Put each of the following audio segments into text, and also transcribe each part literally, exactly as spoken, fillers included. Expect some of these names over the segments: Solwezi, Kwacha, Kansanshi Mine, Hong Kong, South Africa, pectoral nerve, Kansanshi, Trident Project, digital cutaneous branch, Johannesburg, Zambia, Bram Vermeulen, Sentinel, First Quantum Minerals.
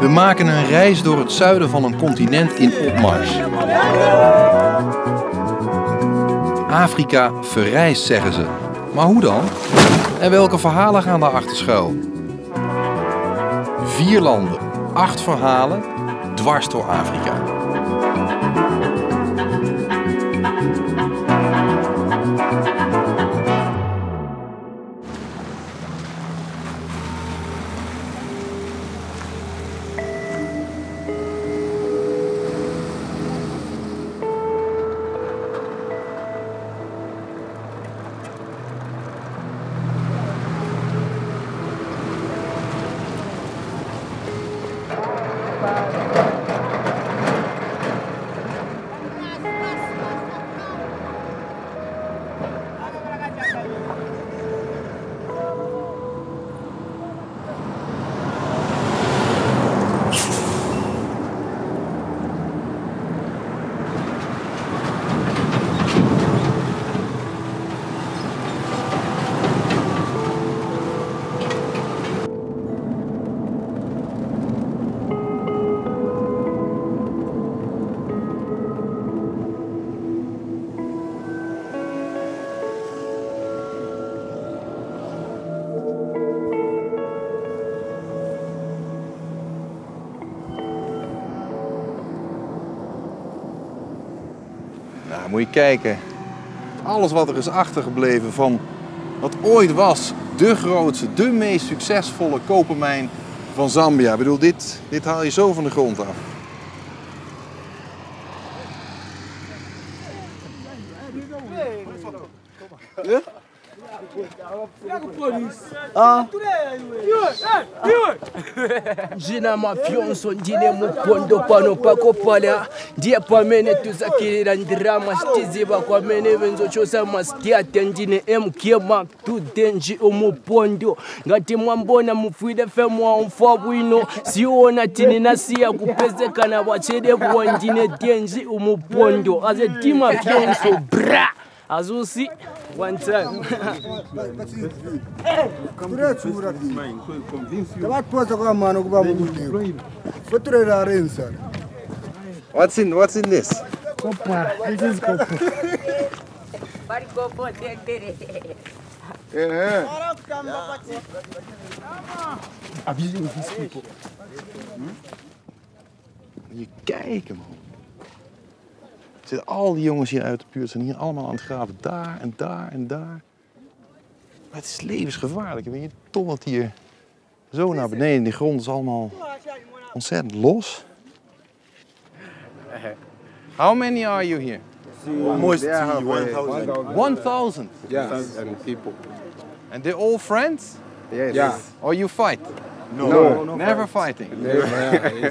We maken een reis door het zuiden van een continent in opmars. Afrika verrijst, zeggen ze. Maar hoe dan? En welke verhalen gaan daarachter schuil? Vier landen, acht verhalen, dwars door Afrika. Moet je kijken, alles wat er is achtergebleven van wat ooit was de grootste, de meest succesvolle kopermijn van Zambia. Ik bedoel, dit, dit haal je zo van de grond af. Ja? Ah. Jina mafionso njine mupondo pano pakopala ndiye pamene tuzakirira ndirama stiziva kwamene venzo chosa masitiate njine emkema tudenji umupondo ngati mwambona mufwide femwa umfabwino siona tini nasiya kupezekana wachedevuwa njine denji umupondo aze ti mafionso bra azusi one time. What's in what's in this? Copper. This is copper. Yeah. Abusing these people. Je kijkt man. Al die jongens hier uit de buurt zijn hier allemaal aan het graven. Daar en daar en daar. Maar het is levensgevaarlijk. Weet je, toch dat hier zo naar beneden. Die grond is allemaal ontzettend los. How many are you here? Almost one thousand. one thousand? Yes. People. And they're all friends? Yes. Yeah. Or you fight? No. No, no never fight. Fighting. Never. Yeah,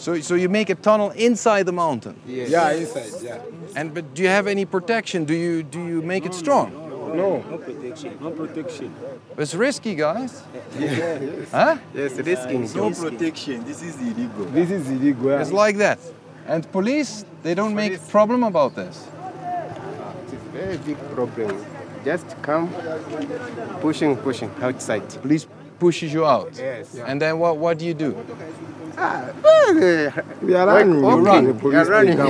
So, so you make a tunnel inside the mountain? Yes. Yeah, inside, yeah. And but do you have any protection? Do you do you make no, it strong? No, no, no protection. No protection. It's risky, guys. Yeah. Yes. Huh? Yes, it's risky. No protection. This is illegal. This is illegal. It's like that. And police, they don't make a problem about this. It's a very big problem. Just come pushing, pushing outside. Police pushes you out. Yes. Yeah. And then what what do you do? Ah, we are running. Like, okay. You run. We are running.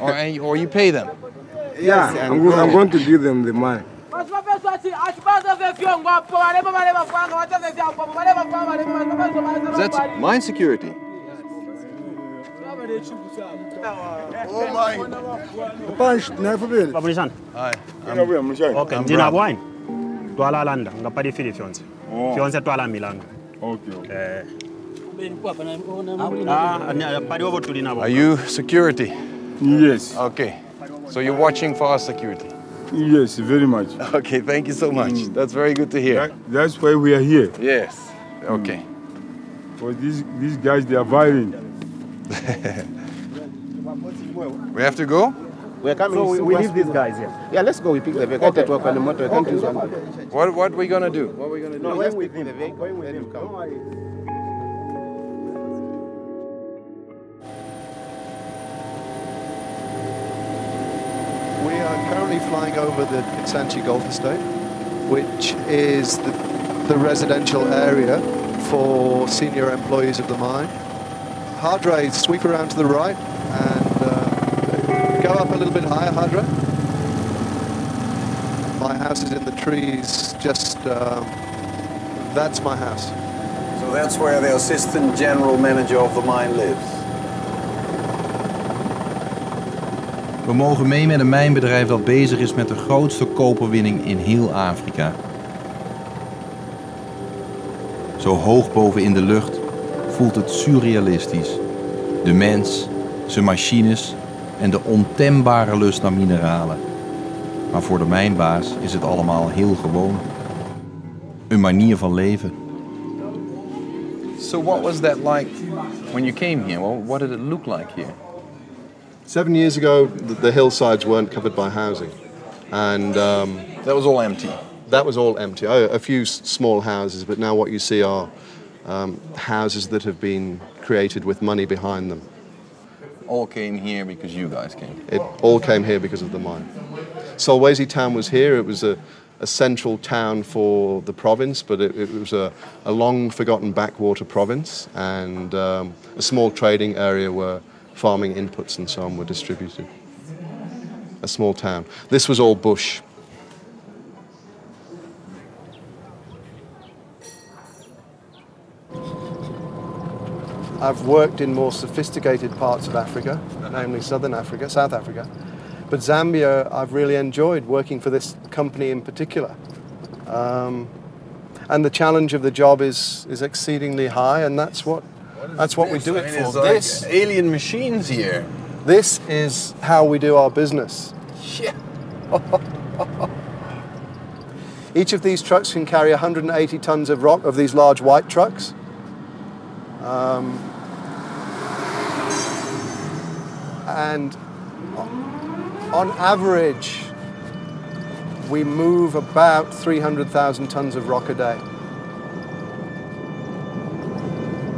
or, and, or you pay them. Yeah, yes, I'm, go I'm going to give them the money. That's mine security. Oh my! Punch never will. Hi. Okay. Do you have wine? Twala landa. I'm not ready for you. Fiance twala milanga. Okay. Are you security? Yes. Okay. So you're watching for our security? Yes, very much. Okay, thank you so much. Mm. That's very good to hear. That, that's why we are here. Yes. Okay. Mm. For these, these guys, they are violent. We have to go? We are coming. So we, we leave these guys here. Yeah. yeah, let's go. We pick the vehicle. Okay. Okay. What, what are we going to do? What are we going to do? No, when we pick the vehicle, then you come. We are currently flying over the Kansanshi Golf Estate. which is the, the residential area for senior employees of the mine. Hardre, sweep around to the right and uh, go up a little bit higher, Hardre. My house is in the trees, just, um, that's my house. So that's where the assistant general manager of the mine lives. We mogen mee met een mijnbedrijf dat bezig is met de grootste koperwinning in heel Afrika. Zo hoog boven in de lucht voelt het surrealistisch. De mens, zijn machines en de ontembare lust naar mineralen. Maar voor de mijnbaas is het allemaal heel gewoon. Een manier van leven. So what was that like when you came here? Well, what did it look like here? Seven years ago, the hillsides weren't covered by housing, and um, that was all empty. That was all empty. Oh, a few small houses, but now what you see are um, houses that have been created with money behind them. All came here because you guys came. It all came here because of the mine. Solwezi town was here. It was a, a central town for the province, but it, it was a, a long-forgotten backwater province and um, a small trading area where farming inputs and so on were distributed. A small town. This was all bush. I've worked in more sophisticated parts of Africa, namely Southern Africa, South Africa. But Zambia, I've really enjoyed working for this company in particular. Um, and the challenge of the job is, is exceedingly high, and that's what That's what we do it for. This alien machines here. This is how we do our business. Yeah. Each of these trucks can carry one hundred eighty tons of rock, of these large white trucks. Um, and on average, we move about three hundred thousand tons of rock a day.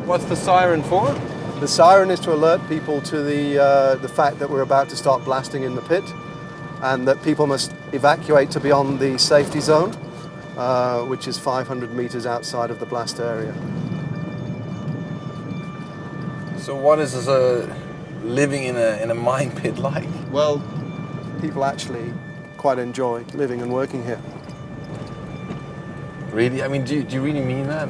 What's the siren for? The siren is to alert people to the, uh, the fact that we're about to start blasting in the pit and that people must evacuate to beyond the safety zone, uh, which is five hundred meters outside of the blast area. So what is this, uh, living in a, in a mine pit like? Well, people actually quite enjoy living and working here. Really? I mean, do, do you really mean that?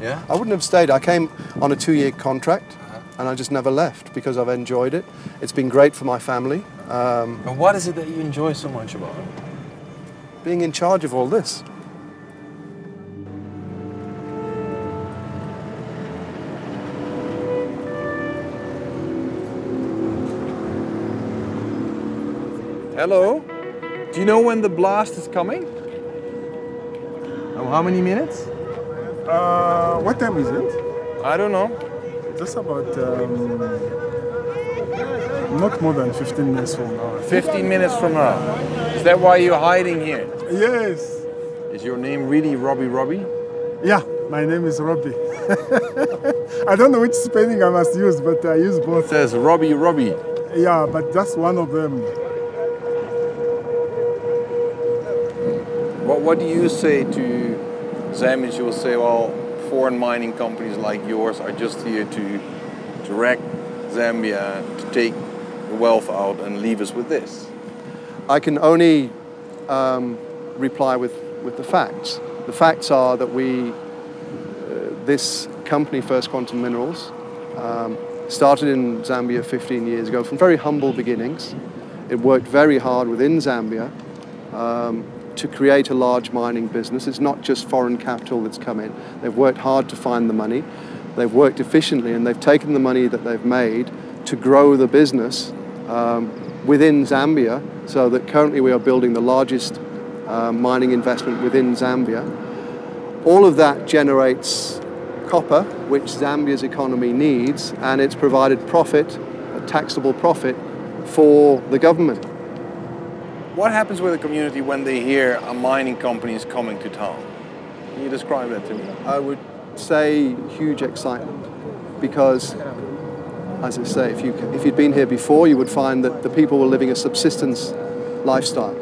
Yeah? I wouldn't have stayed. I came on a two-year contract, and I just never left because I've enjoyed it. It's been great for my family. Um, and what is it that you enjoy so much about it? Being in charge of all this. Hello. Do you know when the blast is coming? And how many minutes? Uh, what time is it? I don't know. Just about um, not more than fifteen minutes from now. fifteen minutes from now. Is that why you're hiding here? Yes. Is your name really Robbie Robbie? Yeah, my name is Robbie. I don't know which spelling I must use, but I use both. It says Robbie Robbie. Yeah, but that's one of them. What, what do you say to Zambians will say, well, foreign mining companies like yours are just here to, to wreck Zambia, to take the wealth out and leave us with this? I can only um, reply with, with the facts. The facts are that we, uh, this company, First Quantum Minerals, um, started in Zambia fifteen years ago from very humble beginnings. It worked very hard within Zambia. Um, to create a large mining business. It's not just foreign capital that's come in. They've worked hard to find the money, they've worked efficiently, and they've taken the money that they've made to grow the business um, within Zambia, so that currently we are building the largest uh, mining investment within Zambia. All of that generates copper, which Zambia's economy needs, and it's provided profit, a taxable profit, for the government. What happens with the community when they hear a mining company is coming to town? Can you describe that to me? I would say huge excitement, because, as I say, if, you, if you'd been here before, you would find that the people were living a subsistence lifestyle.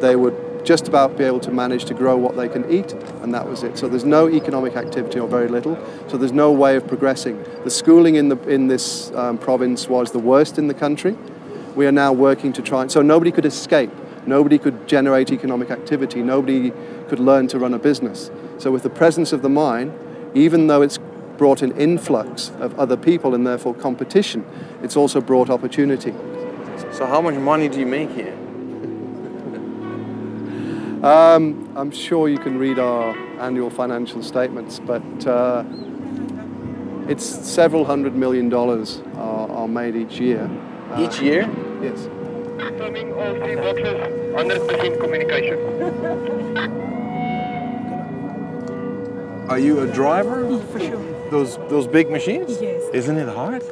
They would just about be able to manage to grow what they can eat, and that was it. So there's no economic activity, or very little, so there's no way of progressing. The schooling in, the, in this um, province was the worst in the country. We are now working to try, so nobody could escape, nobody could generate economic activity, nobody could learn to run a business. So with the presence of the mine, even though it's brought an influx of other people and therefore competition, it's also brought opportunity. So how much money do you make here? Um, I'm sure you can read our annual financial statements, but uh, it's several hundred million dollars are, are made each year. Uh, each year? Yes. Confirming all three boxes, one hundred percent communication. Are you a driver? Mm, for sure. Those, those big machines? Yes. Isn't it hard?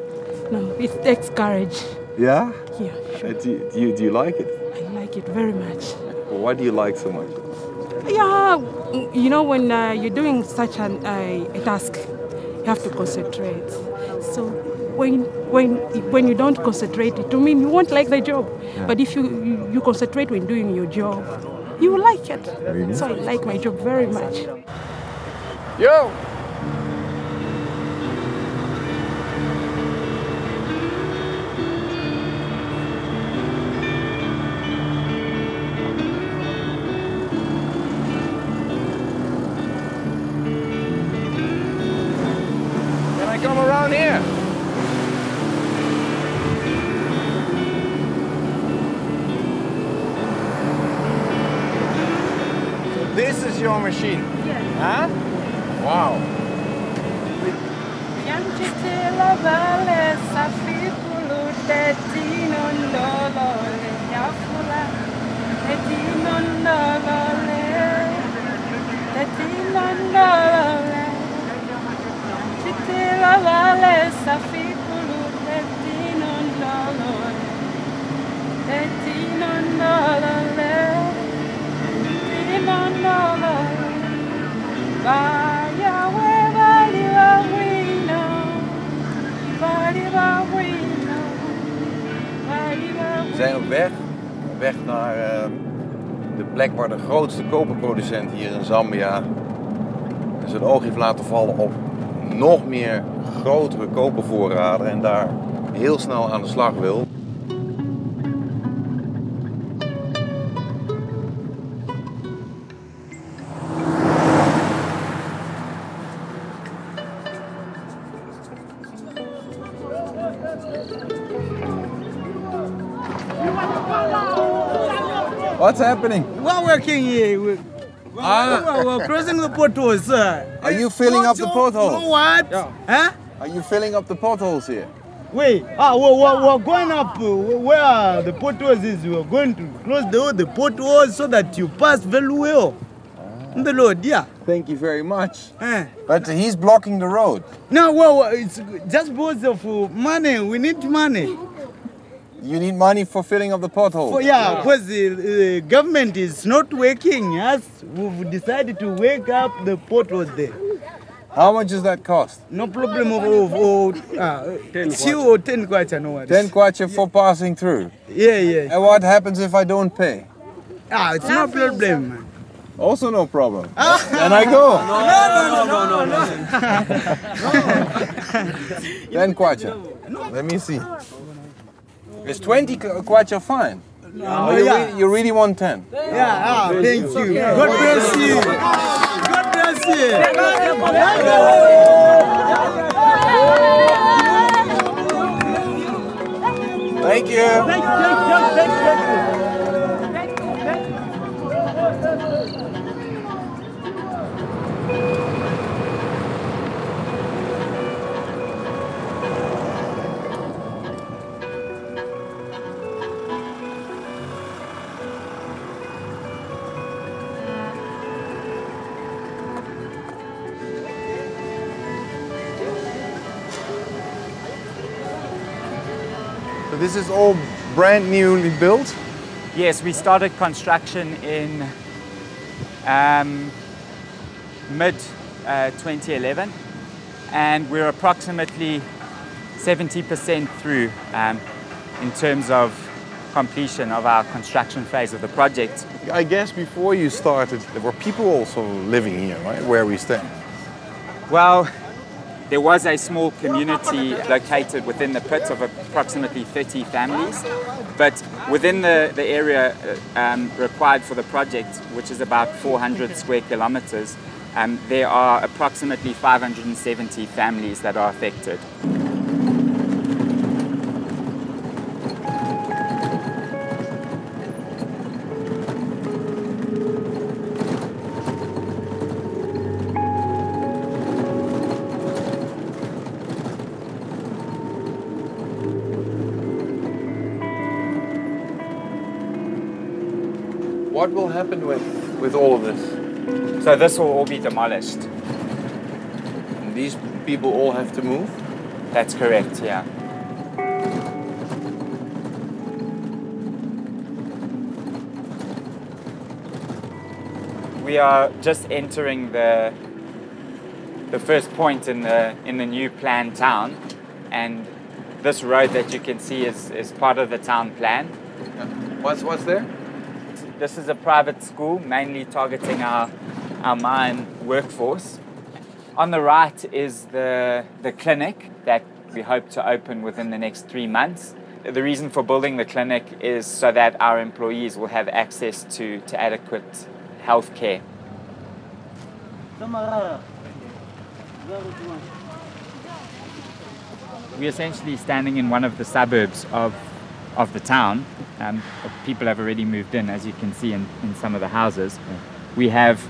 No, it takes courage. Yeah? Yeah, sure. Uh, do, do, you, do you like it? I like it very much. Why do you like so much? Yeah, you know, when uh, you're doing such an, uh, a task, you have to concentrate. So when when when you don't concentrate, it to mean you won't like the job. Yeah. But if you, you, you concentrate when doing your job, you will like it. Really? So I like my job very much. Yo! This is your machine? Yes. Huh? Wow. We zijn op weg, op weg naar uh, de plek waar de grootste koperproducent hier in Zambia zijn oog heeft laten vallen op nog meer grotere kopervoorraden en daar heel snel aan de slag wil. What's happening? We're working here. We're, we're, ah. we're, we're crossing the potholes, sir. Are you filling up the potholes? You know what? Yeah. Huh? Are you filling up the potholes here? Wait, ah, we're, we're, we're going up where the potholes is. We're going to close the, all the potholes so that you pass very well. Ah. The road, yeah. Thank you very much. Huh? But he's blocking the road. No, well, it's just because of money. We need money. You need money for filling up the potholes? For, yeah, because yeah. the uh, government is not working. Yes, we've decided to wake up the potholes there. How much does that cost? No problem. Of, of, uh, ten kwacha. Kwacha, no worries. ten kwacha for yeah. passing through? Yeah, yeah. And what happens if I don't pay? Ah, it's no problem. Also no problem. And I go. No, no, no, no, no. ten kwacha. No. Let me see. Is twenty kwacha fine? No. Oh, you, yeah. really, you really want ten? Yeah, yeah. Oh, thank you. God bless you. God bless you. Thank you. Thank you. This is all brand newly built? Yes, we started construction in um, mid twenty eleven uh, and we're approximately seventy percent through um, in terms of completion of our construction phase of the project. I guess before you started, there were people also living here, right, where we stand? Well, there was a small community located within the pit of approximately thirty families, but within the, the area um, required for the project, which is about four hundred square kilometers, um, there are approximately five hundred seventy families that are affected. What will happen with, with all of this? So this will all be demolished. And these people all have to move? That's correct, yeah. We are just entering the the first point in the in the new planned town, and this road that you can see is, is part of the town plan. Yeah. What's what's there? This is a private school, mainly targeting our, our mine workforce. On the right is the, the clinic that we hope to open within the next three months. The reason for building the clinic is so that our employees will have access to, to adequate health care. We're essentially standing in one of the suburbs of of the town. Um, people have already moved in, as you can see in, in some of the houses. Yeah. We have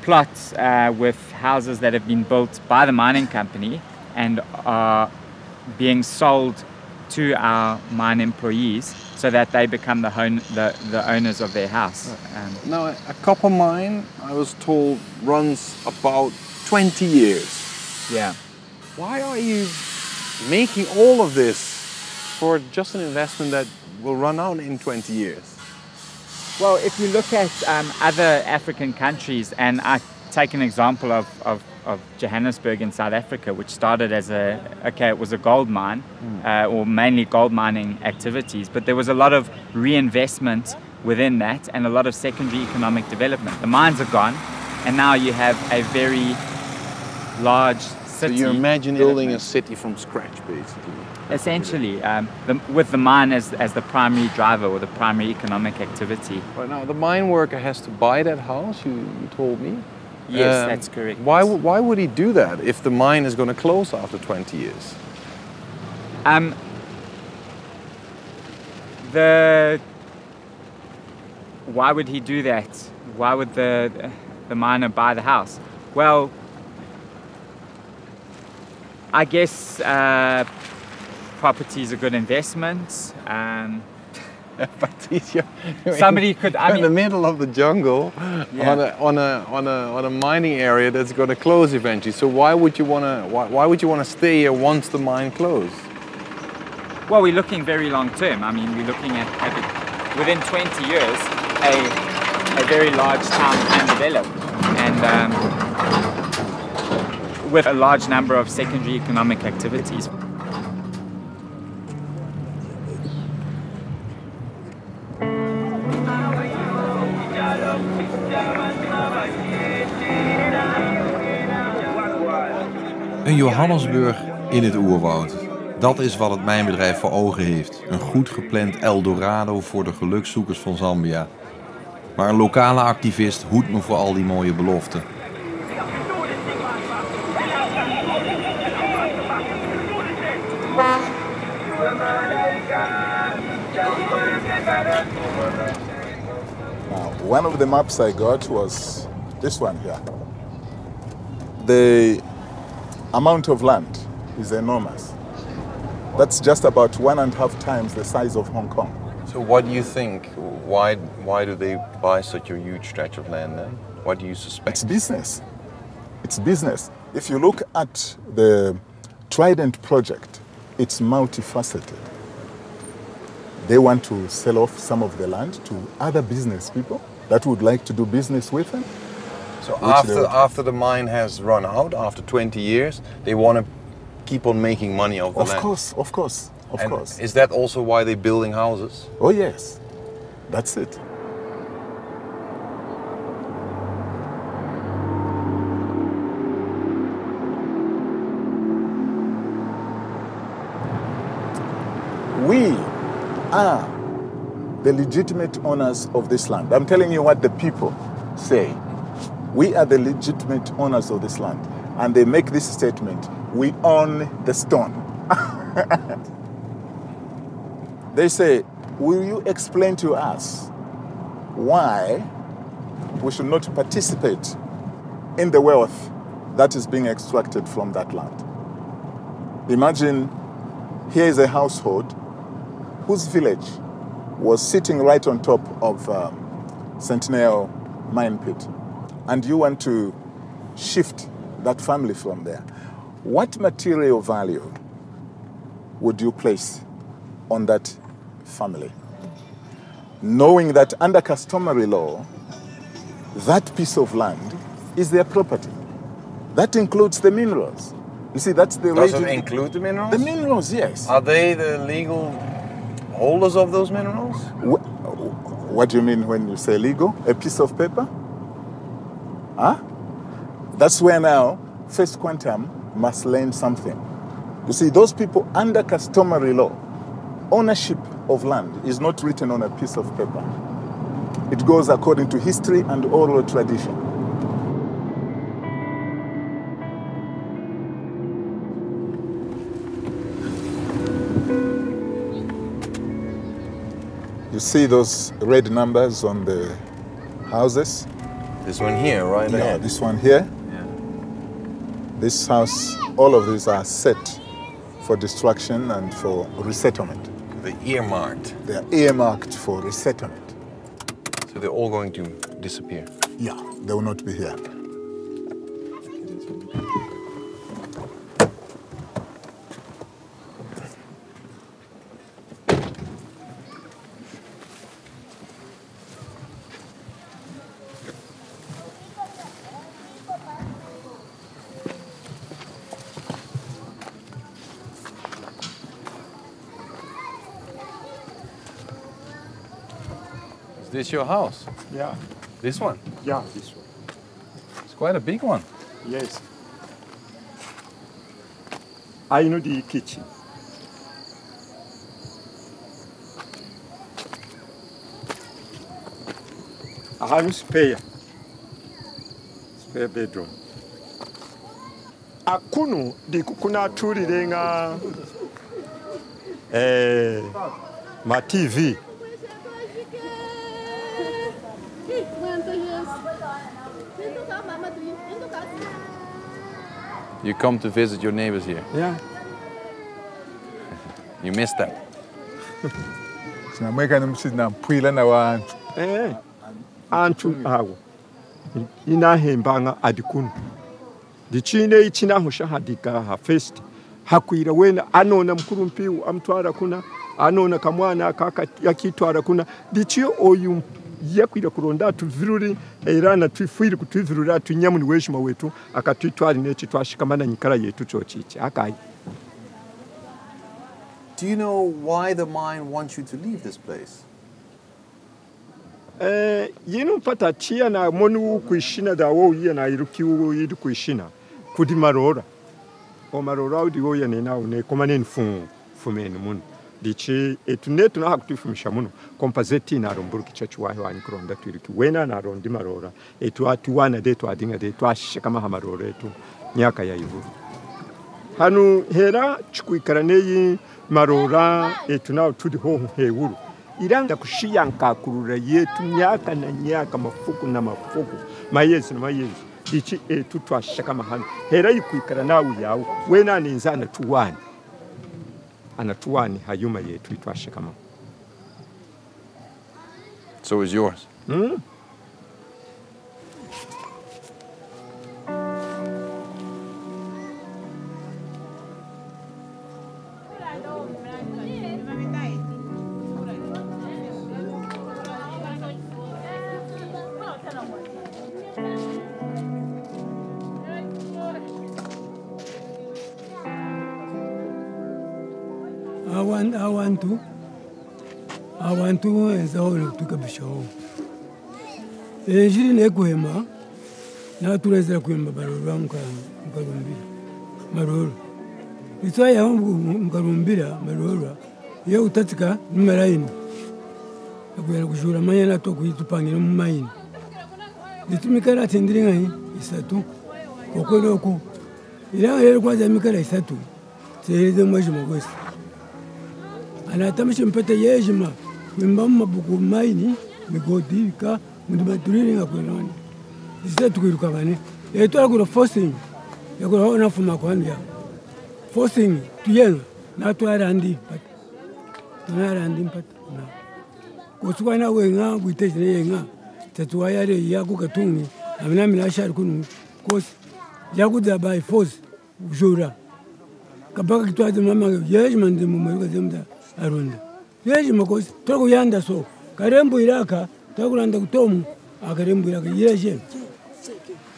plots uh, with houses that have been built by the mining company and are being sold to our mine employees so that they become the, home, the, the owners of their house. Um, now, a copper mine, I was told, runs about twenty years. Yeah. Why are you making all of this for just an investment that will run out in twenty years? Well, if you look at um, other African countries, and I take an example of, of, of Johannesburg in South Africa, which started as a, okay, it was a gold mine, mm. uh, or mainly gold mining activities, but there was a lot of reinvestment within that and a lot of secondary economic development. The mines are gone, and now you have a very large city. So you imagine building a city from scratch, basically. Essentially, um, the, with the mine as, as the primary driver or the primary economic activity. Well, now, the mine worker has to buy that house, you, you told me? Yes, um, that's correct. Why, why would he do that if the mine is going to close after twenty years? Um, the, why would he do that? Why would the, the miner buy the house? Well, I guess uh, property is a good investment. Um, somebody could. I mean, in the middle of the jungle, yeah. on, a, on a on a on a mining area that's going to close eventually. So why would you want to? Why, why would you want to stay here once the mine closes? Well, we're looking very long term. I mean, we're looking at, at it, within twenty years, a a very large town can develop, and um, with a large number of secondary economic activities. Een Johannesburg in het oerwoud. Dat is wat het mijnbedrijf voor ogen heeft. Een goed gepland Eldorado voor de gelukszoekers van Zambia. Maar een lokale activist hoedt me voor al die mooie beloften. Now, one of the maps I got was this one here. The amount of land is enormous. That's just about one and a half times the size of Hong Kong. So what do you think? Why, why do they buy such a huge stretch of land then? What do you suspect? It's business. It's business. If you look at the Trident Project, it's multifaceted. They want to sell off some of the land to other business people that would like to do business with them. So after, after the mine has run out, after twenty years, they want to keep on making money off the land. Of course, of course. Of and course. Is that also why they're building houses? Oh yes, that's it. We are the legitimate owners of this land. I'm telling you what the people say. We are the legitimate owners of this land. And they make this statement, we own the stone. They say, will you explain to us why we should not participate in the wealth that is being extracted from that land? Imagine here is a household whose village was sitting right on top of um, Sentinel mine pit, and you want to shift that family from there. What material value would you place on that family? Knowing that under customary law, that piece of land is their property. That includes the minerals. You see, that's the... Does it include the minerals? The minerals, yes. Are they the legal holders of those minerals? What, what do you mean when you say legal? A piece of paper? Huh? That's where now First Quantum must learn something. You see, those people under customary law, ownership of land is not written on a piece of paper. It goes according to history and oral tradition. You see those red numbers on the houses? This one here, right? Yeah, ahead. This one here. Yeah. This house, all of these are set for destruction and for resettlement. They're earmarked. They're earmarked for resettlement. So they're all going to disappear? Yeah, they will not be here. Is this your house? Yeah. This one? Yeah, this one. It's quite a big one. Yes. I know the kitchen. I have a spare. Spare bedroom. Akuno, the kukuna turi denga eh my T V. You come to visit your neighbors here? Yeah. You miss them? Yakwira kuronda tuviruri erana twifwiri kutwivirura tunyamu niweshima wetu akatwitwari nechi twashikamana nyikara yetu chochichi akai. Do you know why the mine wants you to leave this place? Eh yino pata chia na monu kuishina dawo uye na irukiwo yidu kuishina kudimarora omarora udiwo yene nawo ne komane nfu fumene munu. Dichi etune tuna hakutifumisha muno kompazeti na romburuki chachuwayo anikuronda twiriki wena na rondi marora etu atuwana de twadinga de twashika kama hamarora etu nyaka ya ivu hanu hera chikuikaraneyi marora etuna tudi ho hewuru iranga kushiyanka kurura yetu nyaka na nyaka mafuku na mafuku mayezi na mayezi dichi etu twashika kama hanu hera yikuikaranawu yawo wena ninzana tuwani anatuani hayuma yetu itwashe kama. So is yours. Hmm? I want, I want to, I want to, and so on, to get a show. And she didn't echo him, not to rest the queen, but around Garumbira, Marora. It's why I'm Garumbira, Marora. You Tatica, Marine. I will show a man I talk with to Pang in mine. The Timikara Tendring is a two, Okoloko. You don't hear what I make a satu. Say the Majima West. And I tell you, Peter Yajima, when Mamma Buku Mine, we go deep car, with my drilling up and on. Is that to go to It will go forcing. You go on from Macondia. Forcing to yell, not to Randy, but to Randy, but now. Because when I went out, we take the young. That's why I Yakuka to me. I'm not Milasha Kunu, because Yakuda by force, Jura. Kabaka to the Mamma of Yajman, the Mumaga Arunda. Yajimakos, Togoyanda so, Karembu Iraka, Togolanda Tom, Akarembu Yajem,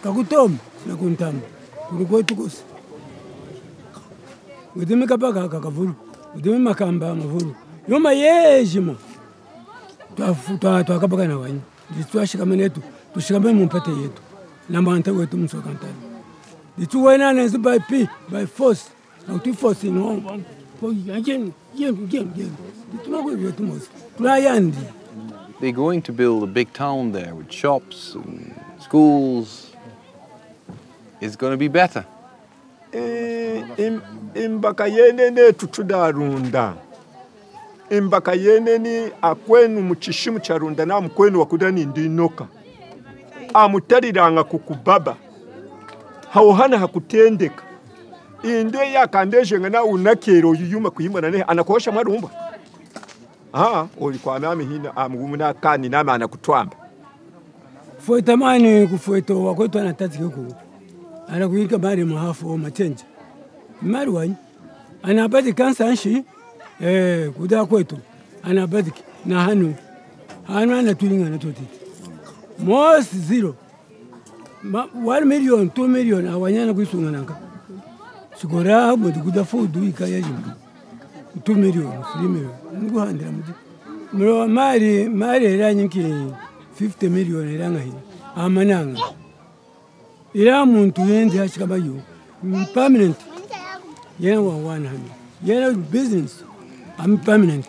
Kakutom, Nakuntam, Kurukotukus. With the Makabaka Kakavuru, with the Makamba Mavuru, you're my Yajima. Twakabagana wani twashikama netu tushikama mumpete yetu lambanta wetu msokantani ditu wana nezi by p by force na uti force ino ko yajen yen yen yen ditu mako yetu mos tulayandi. They're going to build a big town there with shops and schools. It's going to be better. Eh imbakayene netu tudarunda Mbaka yene ni akwenu mchishimu charunda na mkwenu wakudani ndi inoka. Amutarira anga kukubaba. Hauhana hakutendeka. Inde ya kandeje ngana unakero yuyuma kuyima na nehe. Anakosha marumba. Haa, olikuwa mami hina amgumuna kani nama anakutuamba. Fueta mani kufueto wakwetu anatatika kuku. Anakuhika mari mahafu o machenji. Mari wani. Anabati Kansanshi. Eh, kuda kwetu anabadiki na hanu hanu anatulinga na toti most zero ma one million two million awanyana kuisunga nanga sigora bodu kuda fodu ikayaji two million three million ngo handira mudi mro mari mari ranyiki fifty million iranga hi amananga ira muntu yende ashikabayo permanent yena wa one hanu yena business. I'm permanent.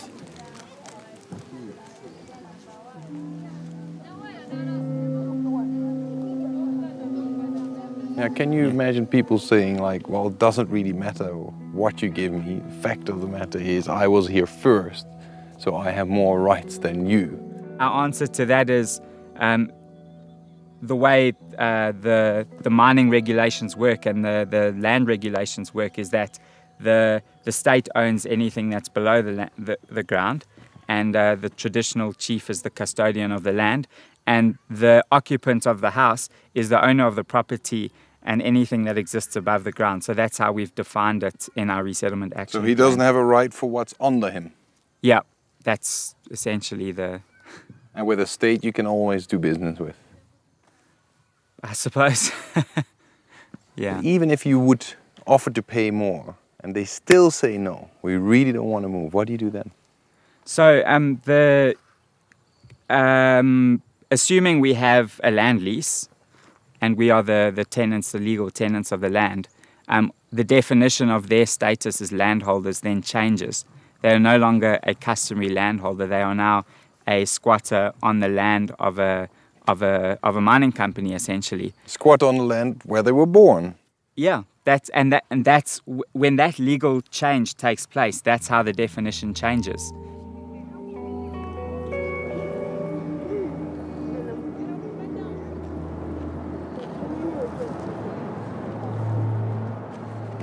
Now, can you imagine people saying like, well, it doesn't really matter what you give me. The fact of the matter is I was here first, so I have more rights than you. Our answer to that is um, the way uh, the, the mining regulations work and the, the land regulations work is that The, the state owns anything that's below the, the, the ground, and uh, the traditional chief is the custodian of the land, and the occupant of the house is the owner of the property and anything that exists above the ground. So that's how we've defined it in our resettlement action. So he doesn't plan. Have a right for what's under him? Yeah, that's essentially the... And with a state you can always do business with? I suppose. Yeah. But even if you would offer to pay more, and they still say no, we really don't want to move. What do you do then? So um, the um, assuming we have a land lease and we are the, the tenants, the legal tenants of the land, um, the definition of their status as landholders then changes. They are no longer a customary landholder. They are now a squatter on the land of a, of a, of a mining company, essentially. Squat on the land where they were born. Yeah. That's, and, that, and that's, when that legal change takes place, that's how the definition changes.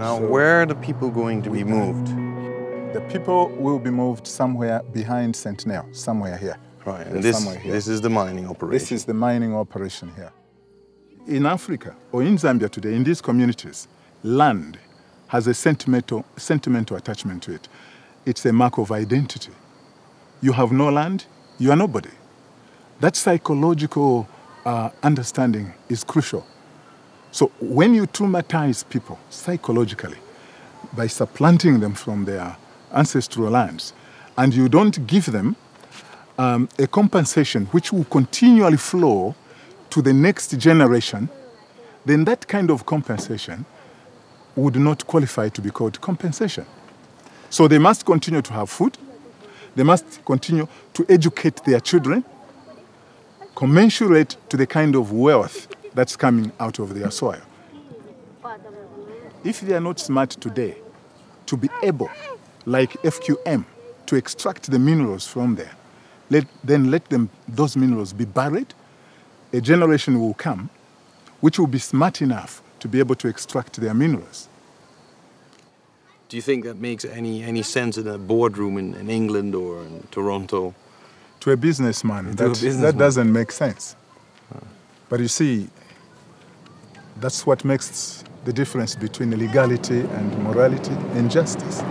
Now, where are the people going to be moved? The people will be moved somewhere behind Sentinel, somewhere here. Right, and this, somewhere here. This is the mining operation. This is the mining operation here. In Africa, or in Zambia today, in these communities, land has a sentimental, sentimental attachment to it. It's a mark of identity. You have no land, you are nobody. That psychological uh, understanding is crucial. So when you traumatize people psychologically by supplanting them from their ancestral lands, and you don't give them um, a compensation which will continually flow to the next generation, then that kind of compensation would not qualify to be called compensation. So they must continue to have food, they must continue to educate their children, commensurate to the kind of wealth that's coming out of their soil. If they are not smart today to be able, like F Q M, to extract the minerals from there, let, then let them, those minerals be buried. A generation will come which will be smart enough to be able to extract their minerals. Do you think that makes any, any sense in a boardroom in, in England or in Toronto? To a businessman, that, a businessman. that doesn't make sense. Huh. But you see, that's what makes the difference between legality and morality and justice.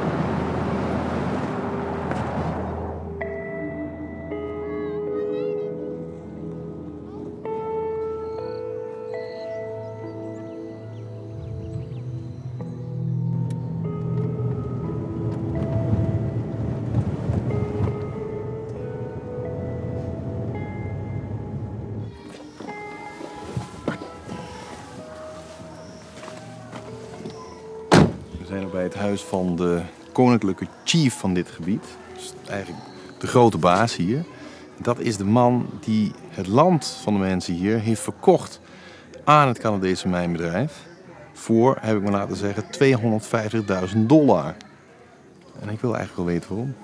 Van de koninklijke chief van dit gebied, dus eigenlijk de grote baas hier. Dat is de man die het land van de mensen hier heeft verkocht aan het Canadese mijnbedrijf voor, heb ik me laten zeggen, tweehonderdvijftigduizend dollar. En ik wil eigenlijk wel weten waarom.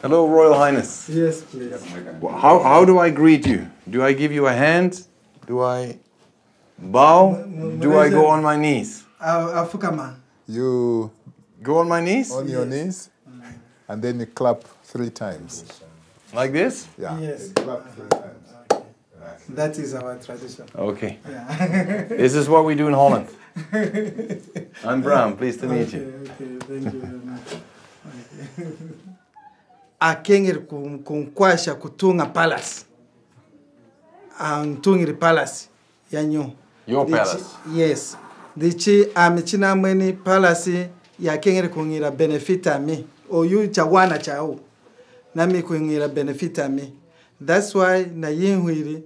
Hello, Royal Highness. Yes, please. How, how do I greet you? Do I give you a hand? Do I bow? Do I go on my knees? You go on my knees? On your knees. And then you clap three times. Like this? Yeah. Yes. You clap three times. That is our tradition. Okay. Yeah. This is what we do in Holland. I'm Bram, pleased to meet you. Okay, okay. Thank you very much. Okay. Akengere kunkwasha kutunga palace. Antungire palace yanyo. Your palace? Yes. Dichi amechina mweni palace ya kengere kungira benefita me. Oyu chawana chao. Nami kungira benefita me. That's why na yinhuiri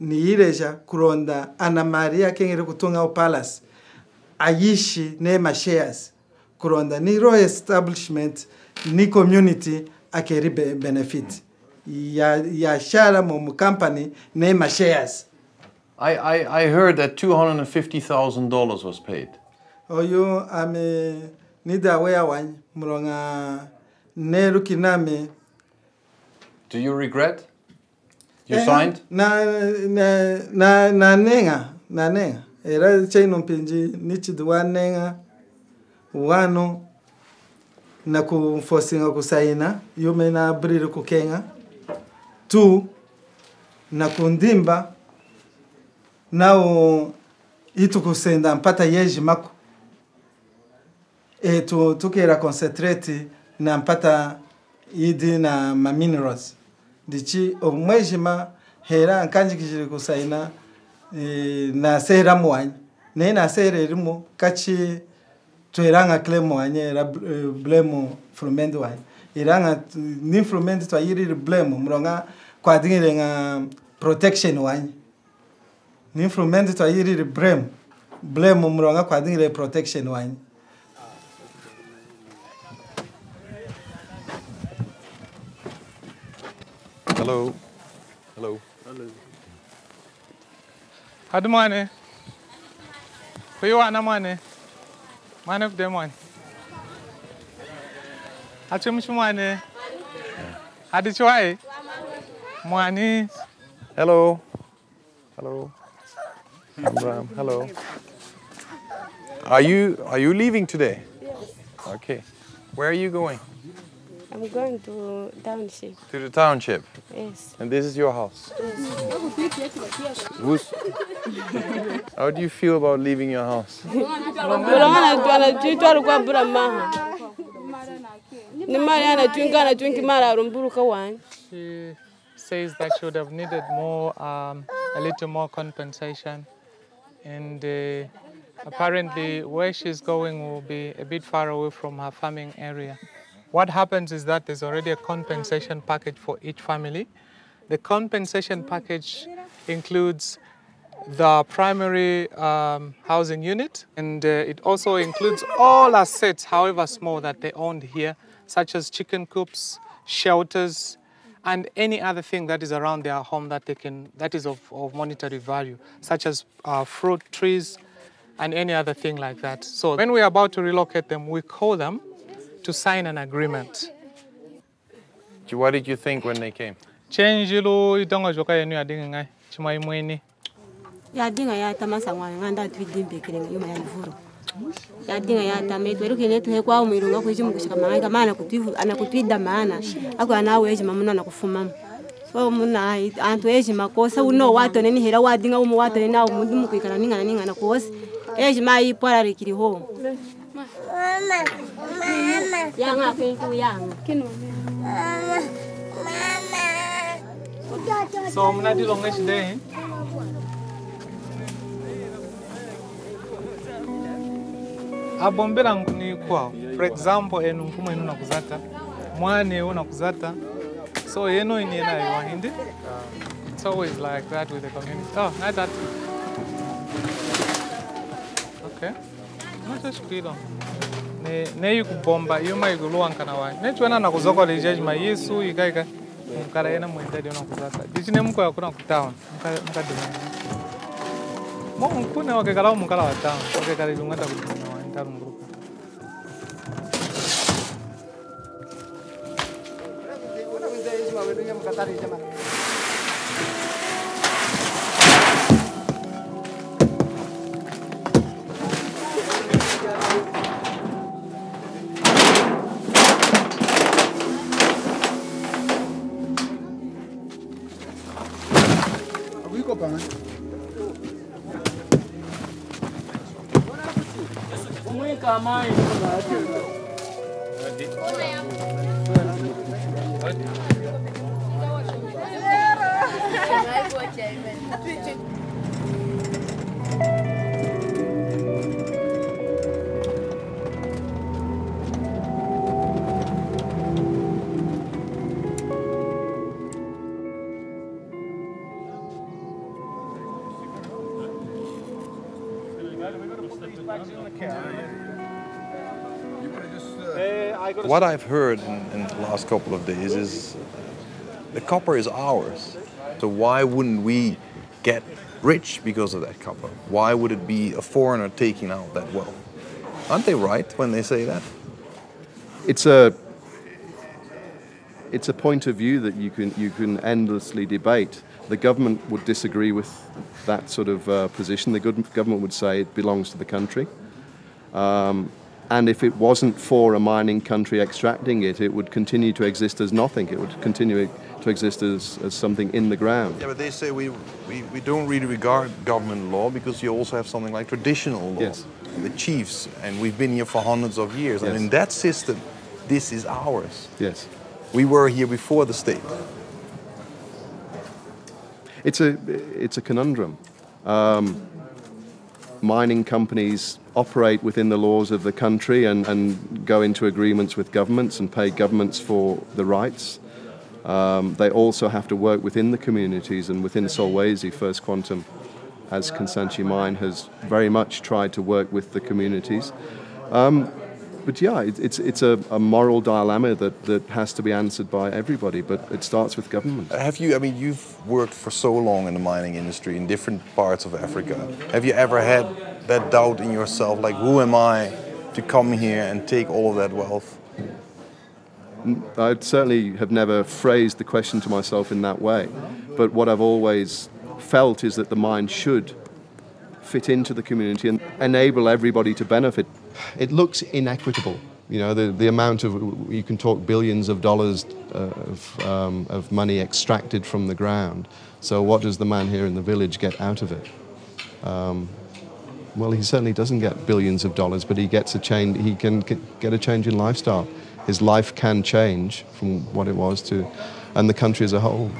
ni ireja kuronda Ana Maria kengere kutunga o palace. Ayishi nema shares. Kuronda ni royal establishment ni community akeri benefit. Ya ya share mom company name shares. I I I heard that two hundred and fifty thousand dollars was paid. Oh, you am nida wea wan mronga neru kiname. Do you regret? You signed? Na na na na nenga na nenga. Era chaino pinji nichidwa nenga wano. Na kufosinga kusaina yume na abriri kukenga tu na kundimba nao itu kusenda mpata yeji mako e tu tukira concentrate na mpata idi na ma minerals dichi omwejima hera nkanji kijiri kusaina e, na sehera mwanyi na ina sehera irimu kachi Iranga klemo anye ra blemo frumendo ay iranga ni frumendo to ayiri blemo mronga kwa dingire nga protection wanye ni frumendo to ayiri blemo blemo mronga kwa dingire protection wanye. Hello, hello, hello. Hadumane, kuiwa na mane. Man of them one. How much money? How did you buy? Money. Hello. Hello. Bram. Hello. Are you are you leaving today? Yes. Okay. Where are you going? I'm going to township. To the township. Yes. And this is your house. Yes. Who's? How do you feel about leaving your house? says that she would have needed more, um, a little more compensation. And uh, apparently where she's going will be a bit far away from her farming area. What happens is that there's already a compensation package for each family. The compensation package includes the primary um, housing unit, and uh, it also includes all assets, however small, that they owned here, such as chicken coops, shelters, and any other thing that is around their home that they can, that is of, of monetary value, such as uh, fruit trees and any other thing like that. So when we're about to relocate them, we call them to sign an agreement. What did you think when they came? So I'm not long today. Abombela nkuni kwa, for example, enu mfumo enu nakuzata, mwane enu nakuzata, so enu ini ena yuahindi. It's always like that with the community. Oh, not that. Okay. Mwisho shukilo. Ne ne yukubomba, yuma yuguluwa nkanawa. Ne chwana nakuzoko lijeji ma Yesu yikaika. Mkara ena mwendadi enu nakuzata. Dijine mkwa yakuna kutawa, mkadimani. Mwa mkune wakekalawa mkala watawa, wakekalilungata kutumia. What I've heard in, in the last couple of days is the copper is ours. So why wouldn't we get rich because of that copper? Why would it be a foreigner taking out that wealth? Aren't they right when they say that? It's a, it's a point of view that you can, you can endlessly debate. The government would disagree with that sort of uh, position. The good government would say it belongs to the country. Um, And if it wasn't for a mining country extracting it, it would continue to exist as nothing. It would continue to exist as, as something in the ground. Yeah, but they say we, we, we don't really regard government law because you also have something like traditional law. Yes. The chiefs, and we've been here for hundreds of years. Yes. And in that system, this is ours. Yes. We were here before the state. It's a, it's a conundrum. Um, mining companies operate within the laws of the country and, and go into agreements with governments and pay governments for the rights. Um, they also have to work within the communities, and within Solwezi, First Quantum, as Kansanshi Mine, has very much tried to work with the communities. Um, but yeah, it, it's, it's a, a moral dilemma that, that has to be answered by everybody, but it starts with government. Have you, I mean, you've worked for so long in the mining industry in different parts of Africa. Have you ever had that doubt in yourself, like, who am I to come here and take all of that wealth? I certainly have never phrased the question to myself in that way, but what I've always felt is that the mine should fit into the community and enable everybody to benefit. It looks inequitable, you know, the, the amount of, you can talk billions of dollars of, um, of money extracted from the ground, so what does the man here in the village get out of it? Um, Well, he certainly doesn't get billions of dollars, but he gets a change. He can get a change in lifestyle. His life can change from what it was to, and the country as a whole.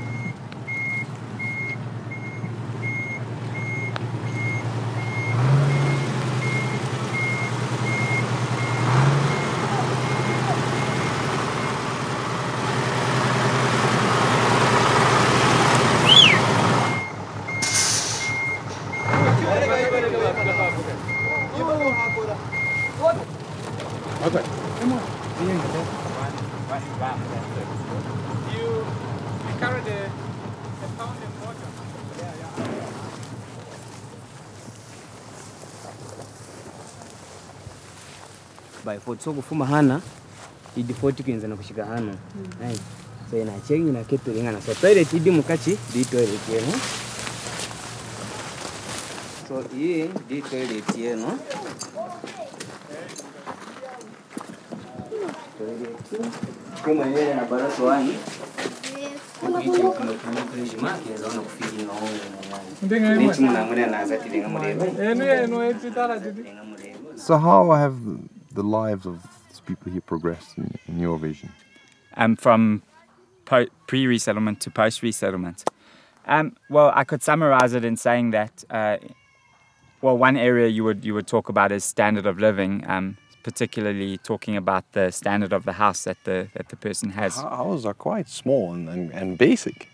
Okay. Come on. You, you carry the, the pound and water. Yeah, yeah. By for so kufuma hana, idi forty kinza na kushika hano. Right. So ina chengi na kitu lingana. So toilet idi mukachi, di toilet yenu. So hii di toilet yenu. Kama yeye na baraza wani ndio kuna kujima kiasi na kufiki na wao ndio tunamwona na azati ndio mrembo. So how have the lives of these people here progressed in, in your vision? Um, from pre-resettlement to post-resettlement. Um, well, I could summarize it in saying that uh, well, one area you would you would talk about is standard of living. Um, particularly talking about the standard of the house that the that the person has. Houses are quite small and, and, and basic.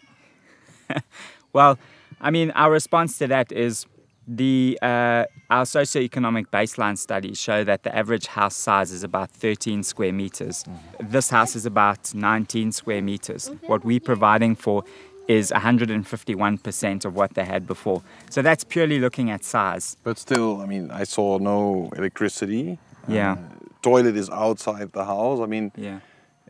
Well, I mean, our response to that is the uh, our socioeconomic baseline studies show that the average house size is about thirteen square meters. Mm-hmm. This house is about nineteen square meters. What we're providing for is one hundred fifty-one percent of what they had before. So that's purely looking at size. But still, I mean, I saw no electricity. Yeah. Uh, toilet is outside the house. I mean, yeah.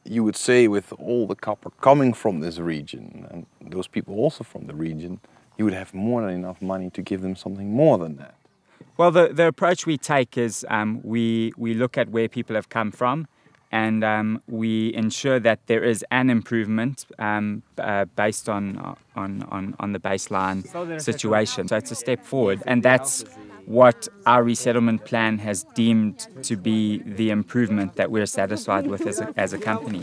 You would say with all the copper coming from this region, and those people also from the region, you would have more than enough money to give them something more than that. Well, the, the approach we take is um, we, we look at where people have come from, and um, we ensure that there is an improvement um, uh, based on, on, on, on the baseline situation. So it's a step forward, and that's what our resettlement plan has deemed to be the improvement that we're satisfied with as a, as a company.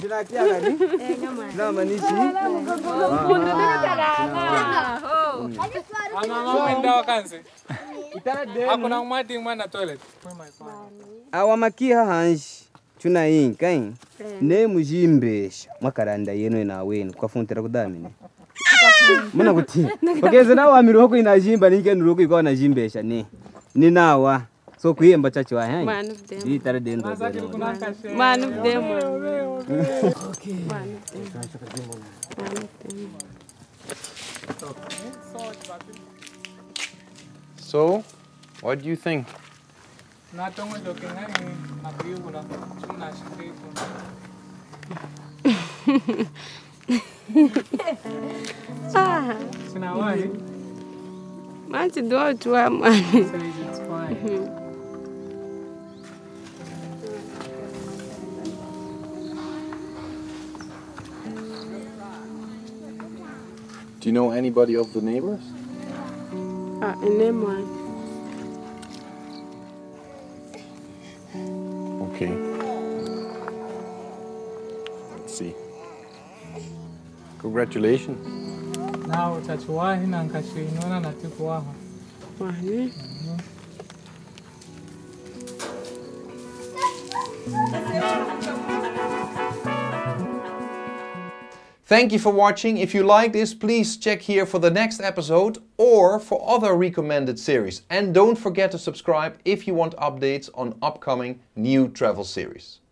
Ninawa, so kuye mbachachi wa hai. One of them. One of them. Okay. One of them. So, what do you think? Ah. Man, to do it to our man. It's fine. Do you know anybody of the neighbors? Ah, uh, neighbor. Okay. Let's see. Congratulations. Now utachuwahi na nkashiniona na tikuwaho. Wahi. Thank you for watching. If you like this, please check here for the next episode or for other recommended series. And don't forget to subscribe if you want updates on upcoming new travel series.